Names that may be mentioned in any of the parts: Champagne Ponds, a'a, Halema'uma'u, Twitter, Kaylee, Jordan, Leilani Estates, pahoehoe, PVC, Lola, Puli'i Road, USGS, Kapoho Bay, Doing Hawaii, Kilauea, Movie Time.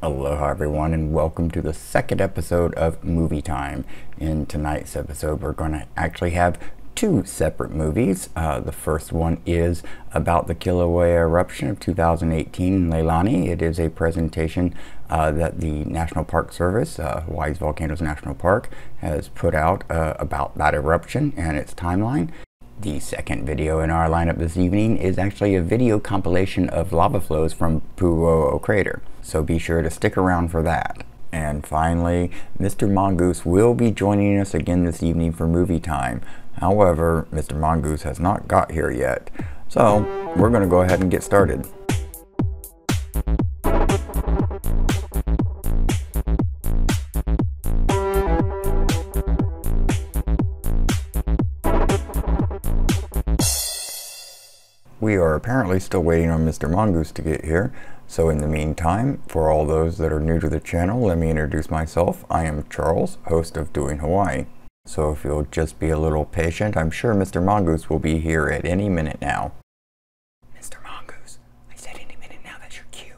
Aloha everyone, and welcome to the second episode of Movie Time. In tonight's episode we're going to actually have two separate movies. The first one is about the Kilauea eruption of 2018 in Leilani. It is a presentation that the National Park Service, Hawaii's Volcanoes National Park, has put out about that eruption and its timeline. The second video in our lineup this evening is actually a video compilation of lava flows from Pahoehoe Crater, so be sure to stick around for that. And finally, Mr. Mongoose will be joining us again this evening for Movie Time. However, Mr. Mongoose has not got here yet, so we're going to go ahead and get started. We are apparently still waiting on Mr. Mongoose to get here, so in the meantime, for all those that are new to the channel, let me introduce myself. I am Charles, host of Doing Hawaii. So if you'll just be a little patient, I'm sure Mr. Mongoose will be here at any minute now. Mr. Mongoose, I said any minute now, that's your cue.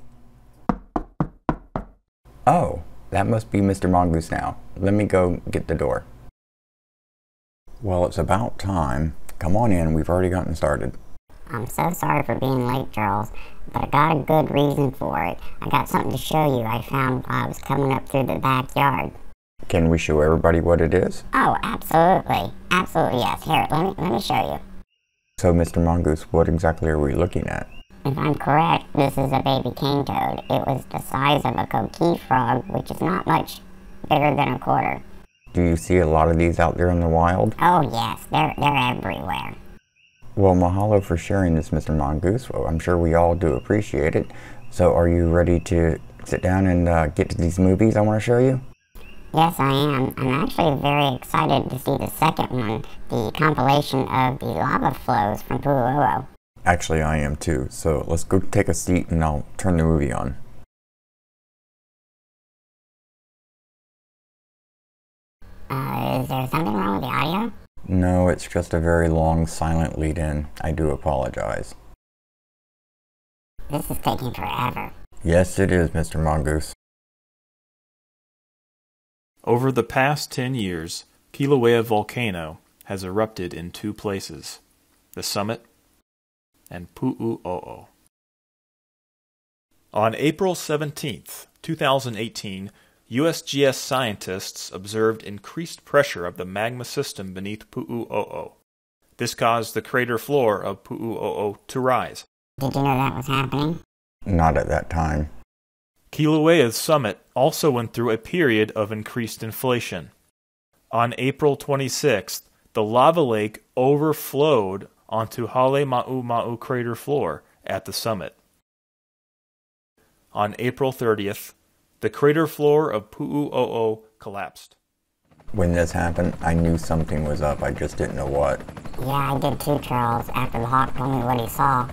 Oh, that must be Mr. Mongoose now. Let me go get the door. Well, it's about time. Come on in, we've already gotten started. I'm so sorry for being late, Charles, but I got a good reason for it. I got something to show you I found while I was coming up through the backyard. Can we show everybody what it is? Oh, absolutely. Absolutely, yes. Here, let me show you. So, Mr. Mongoose, what exactly are we looking at? If I'm correct, this is a baby cane toad. It was the size of a coquille frog, which is not much bigger than a quarter. Do you see a lot of these out there in the wild? Oh, yes. They're everywhere. Well, mahalo for sharing this, Mr. Mongoose. Well, I'm sure we all do appreciate it. So are you ready to sit down and get to these movies I want to show you? Yes, I am. I'm actually very excited to see the second one, the compilation of the lava flows from Pahoehoe. Actually, I am too. So let's go take a seat and I'll turn the movie on. Is there something wrong with the audio? No, it's just a very long, silent lead-in. I do apologize. This is taking forever. Yes, it is, Mr. Mongoose. Over the past 10 years, Kilauea volcano has erupted in two places, the summit and Pahoehoe. On April 17, 2018, USGS scientists observed increased pressure of the magma system beneath Pahoehoe. This caused the crater floor of Pahoehoe to rise. Did you know that was happening? Not at that time. Kilauea's summit also went through a period of increased inflation. On April 26th, the lava lake overflowed onto Halema'uma'u crater floor at the summit. On April 30th, the crater floor of Pahoehoe collapsed. When this happened, I knew something was up. I just didn't know what. Yeah, I did too, Charles, after the hawk told me what he saw.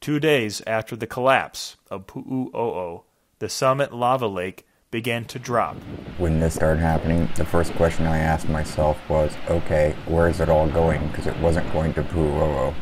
2 days after the collapse of Pahoehoe, the summit lava lake began to drop. When this started happening, the first question I asked myself was, okay, where is it all going? Because it wasn't going to Pahoehoe.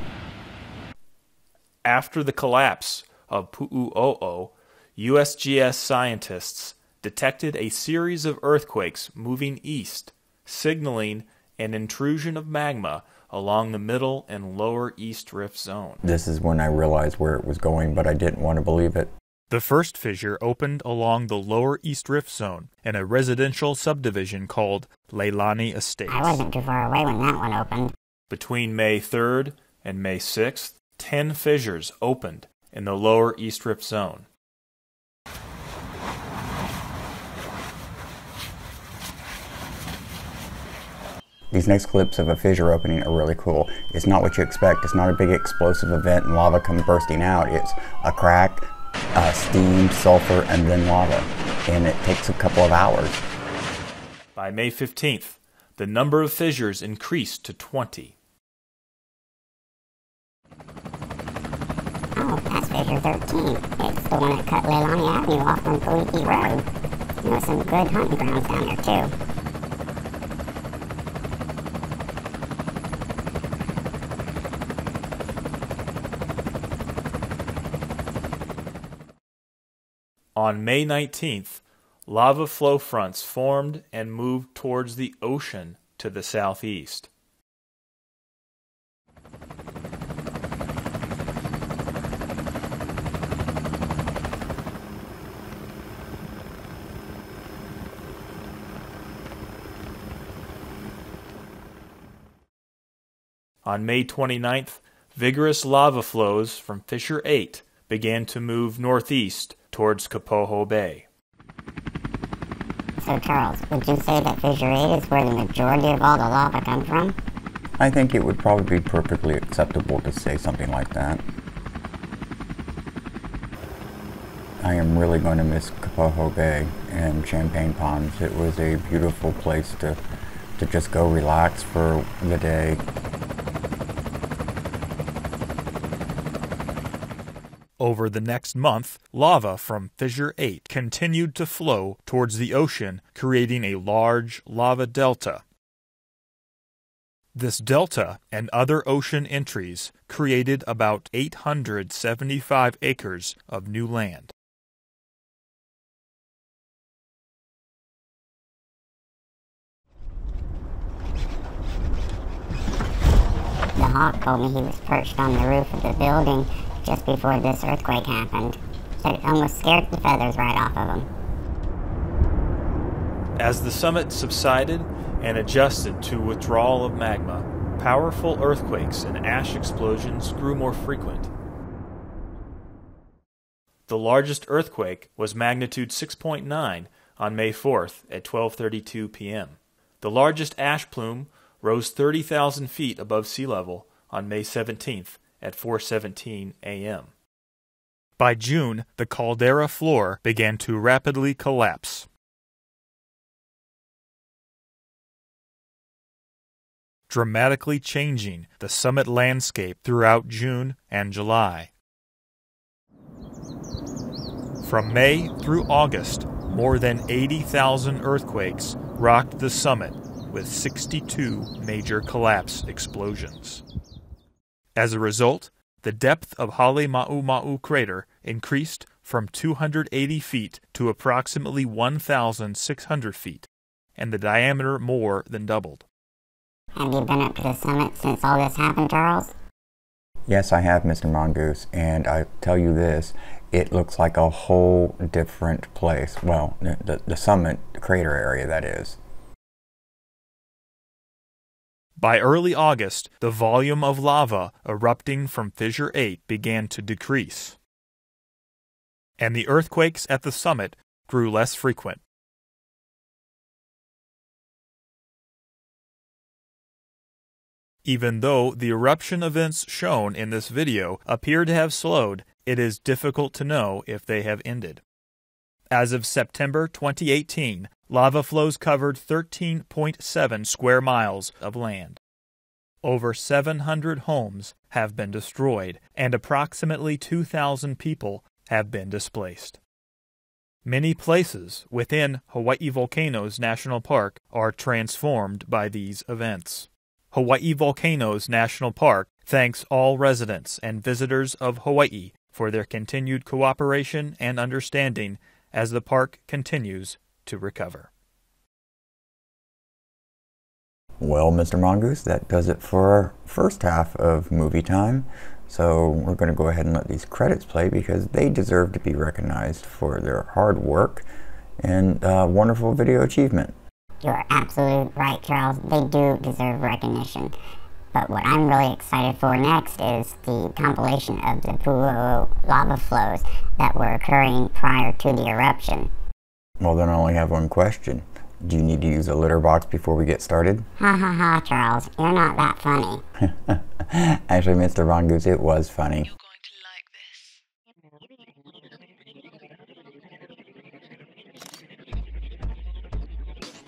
After the collapse of Pahoehoe, USGS scientists detected a series of earthquakes moving east, signaling an intrusion of magma along the middle and lower East Rift Zone. This is when I realized where it was going, but I didn't want to believe it. The first fissure opened along the lower East Rift Zone in a residential subdivision called Leilani Estates. I wasn't too far away when that one opened. Between May 3rd and May 6th, 10 fissures opened in the lower East Rift Zone. These next clips of a fissure opening are really cool. It's not what you expect. It's not a big explosive event and lava come bursting out. It's a crack, steam, sulfur, and then lava. And it takes a couple of hours. By May 15th, the number of fissures increased to 20. Oh, that's figure 13. It's the one that cut Leilani Avenue off from Puli'i Road. There's some good hunting grounds down there, too. On May 19th, lava flow fronts formed and moved towards the ocean to the southeast. On May 29th, vigorous lava flows from Fissure 8 began to move northeast towards Kapoho Bay. So Charles, would you say that Fissure 8 is where the majority of all the lava comes from? I think it would probably be perfectly acceptable to say something like that. I am really going to miss Kapoho Bay and Champagne Ponds. It was a beautiful place to just go relax for the day. Over the next month, lava from Fissure 8 continued to flow towards the ocean, creating a large lava delta. This delta and other ocean entries created about 875 acres of new land. The hawk told me he was perched on the roof of the building just before this earthquake happened, so it almost scared the feathers right off of them. As the summit subsided and adjusted to withdrawal of magma, powerful earthquakes and ash explosions grew more frequent. The largest earthquake was magnitude 6.9 on May 4th at 12:32 p.m. The largest ash plume rose 30,000 feet above sea level on May 17th at 4:17 a.m. By June, the caldera floor began to rapidly collapse. Dramatically changing the summit landscape throughout June and July. From May through August, more than 80,000 earthquakes rocked the summit with 62 major collapse explosions. As a result, the depth of Halema'uma'u crater increased from 280 feet to approximately 1,600 feet, and the diameter more than doubled. Have you been up to the summit since all this happened, Charles? Yes, I have, Mr. Mongoose, and I tell you this, it looks like a whole different place. Well, the summit, the crater area, that is. By early August, the volume of lava erupting from Fissure 8 began to decrease, and the earthquakes at the summit grew less frequent. Even though the eruption events shown in this video appear to have slowed, it is difficult to know if they have ended. As of September 2018, lava flows covered 13.7 square miles of land. Over 700 homes have been destroyed, and approximately 2,000 people have been displaced. Many places within Hawaii Volcanoes National Park are transformed by these events. Hawaii Volcanoes National Park thanks all residents and visitors of Hawaii for their continued cooperation and understanding as the park continues to recover. Well, Mr. Mongoose, that does it for our first half of movie time. So we're going to go ahead and let these credits play because they deserve to be recognized for their hard work and wonderful video achievement. You're absolutely right, Charles. They do deserve recognition. But what I'm really excited for next is the compilation of the Pahoehoe lava flows that were occurring prior to the eruption. Well, then I only have one question. Do you need to use a litter box before we get started? Ha ha ha, Charles. You're not that funny. Actually, Mr. Mongoose, it was funny. You're going to like this.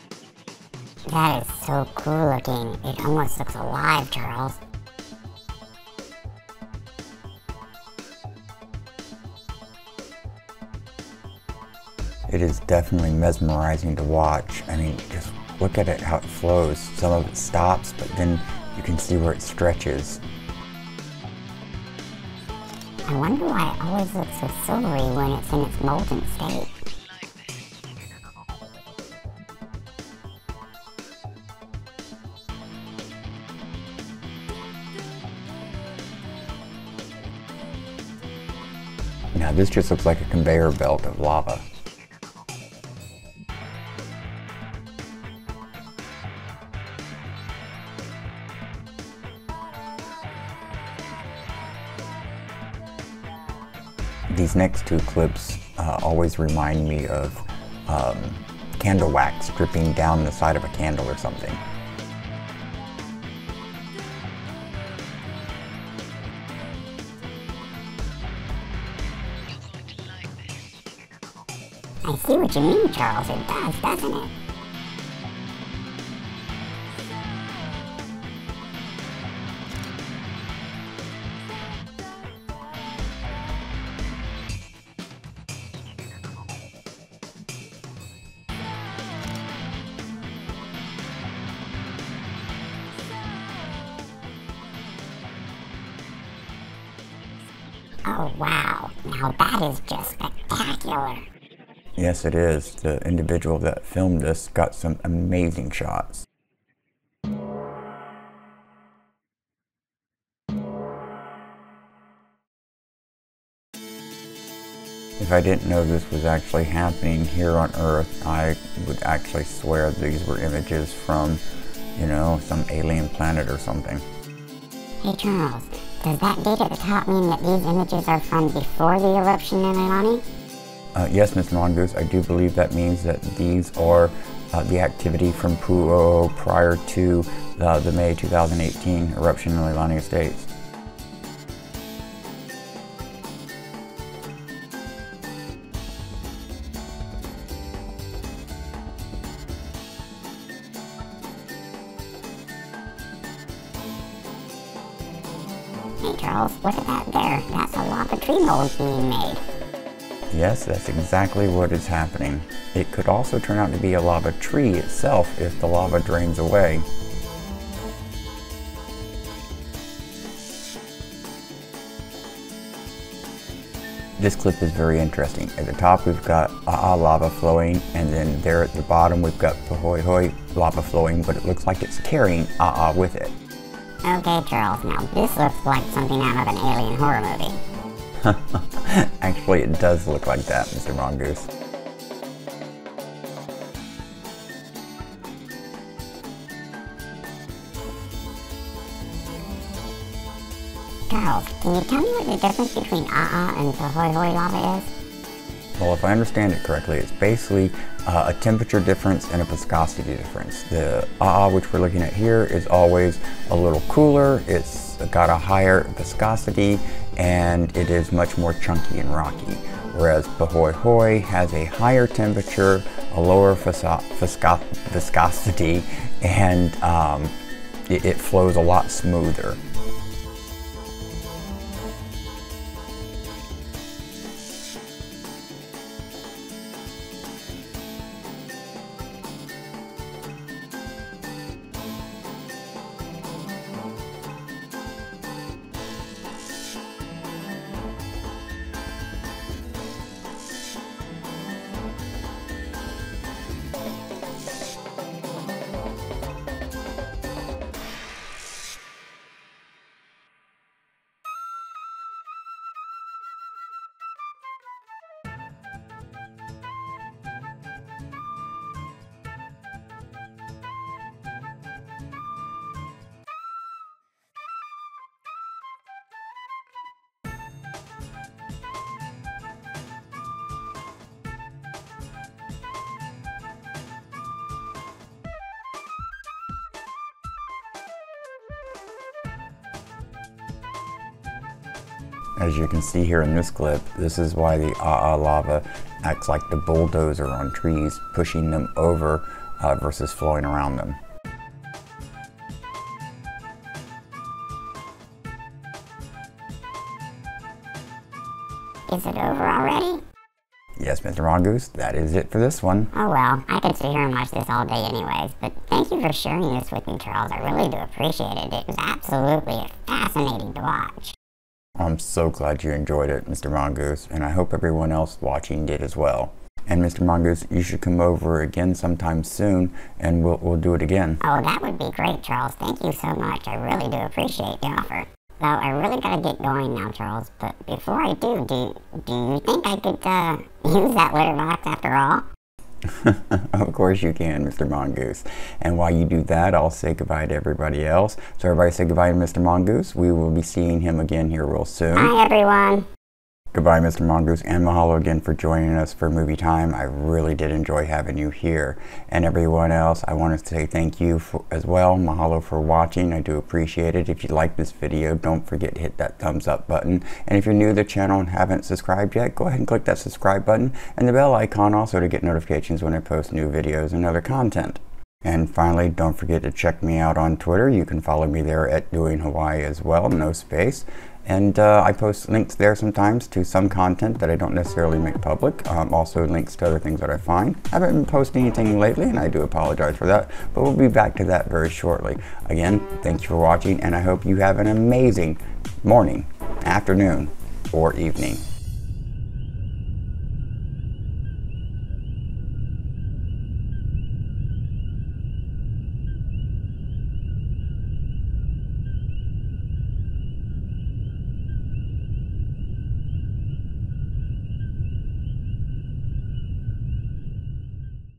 That is so cool looking. It almost looks alive, Charles. It is definitely mesmerizing to watch. I mean, just look at it, how it flows. Some of it stops, but then you can see where it stretches. I I wonder why it always looks so silvery when it's in its molten state. Now this just looks like a conveyor belt of lava. These next two clips always remind me of candle wax dripping down the side of a candle or something. I see what you mean, Charles. It does, doesn't it? Oh wow, now that is just spectacular. Yes it is. The individual that filmed this got some amazing shots. If I didn't know this was actually happening here on Earth, I would actually swear these were images from, you know, some alien planet or something. Hey Charles, does that date at the top mean that these images are from before the eruption in Leilani? Yes, Ms. Mongoose, I do believe that means that these are the activity from Pahoehoe prior to the May 2018 eruption in Leilani Estates. Hey Charles, look at that there. That's a lava tree mold being made. Yes, that's exactly what is happening. It could also turn out to be a lava tree itself if the lava drains away. This clip is very interesting. At the top we've got a'a lava flowing, and then there at the bottom we've got pahoehoe lava flowing, but it looks like it's carrying a'a with it. Okay, Charles, now this looks like something out of an alien horror movie. Actually, it does look like that, Mr. Mongoose. Charles, can you tell me what the difference between a'a and pahoehoe lava is? Well, if I understand it correctly, it's basically a temperature difference and a viscosity difference. The a'a, which we're looking at here, is always a little cooler, it's got a higher viscosity, and it is much more chunky and rocky. Whereas pahoehoe has a higher temperature, a lower viscosity, and it flows a lot smoother. As you can see here in this clip, this is why the a'a lava acts like the bulldozer on trees, pushing them over versus flowing around them. Is it over already? Yes, Mr. Mongoose, that is it for this one. Oh well, I could sit here and watch this all day anyways, but thank you for sharing this with me, Charles. I really do appreciate it. It was absolutely fascinating to watch. I'm so glad you enjoyed it, Mr. Mongoose, and I hope everyone else watching did as well. And Mr. Mongoose, you should come over again sometime soon, and we'll do it again. Oh, that would be great, Charles. Thank you so much. I really do appreciate the offer. Though I really gotta get going now, Charles, but before I do, do you think I could use that litter box after all? Of course you can, Mr. Mongoose. And while you do that, I'll say goodbye to everybody else. So everybody say goodbye to Mr. Mongoose. We will be seeing him again here real soon. Hi, everyone. Goodbye, Mr. Mongoose, and mahalo again for joining us for Movie Time. I really did enjoy having you here. And everyone else, I want to say thank you as well. Mahalo for watching. I do appreciate it. If you like this video, don't forget to hit that thumbs up button. And if you're new to the channel and haven't subscribed yet, go ahead and click that subscribe button and the bell icon also to get notifications when I post new videos and other content. And finally, don't forget to check me out on Twitter. You can follow me there at Doing Hawaii as well, no space. And I post links there sometimes to some content that I don't necessarily make public. Also links to other things that I find. I haven't been posting anything lately, and I do apologize for that, but we'll be back to that very shortly. Again, thank you for watching, and I hope you have an amazing morning, afternoon, or evening.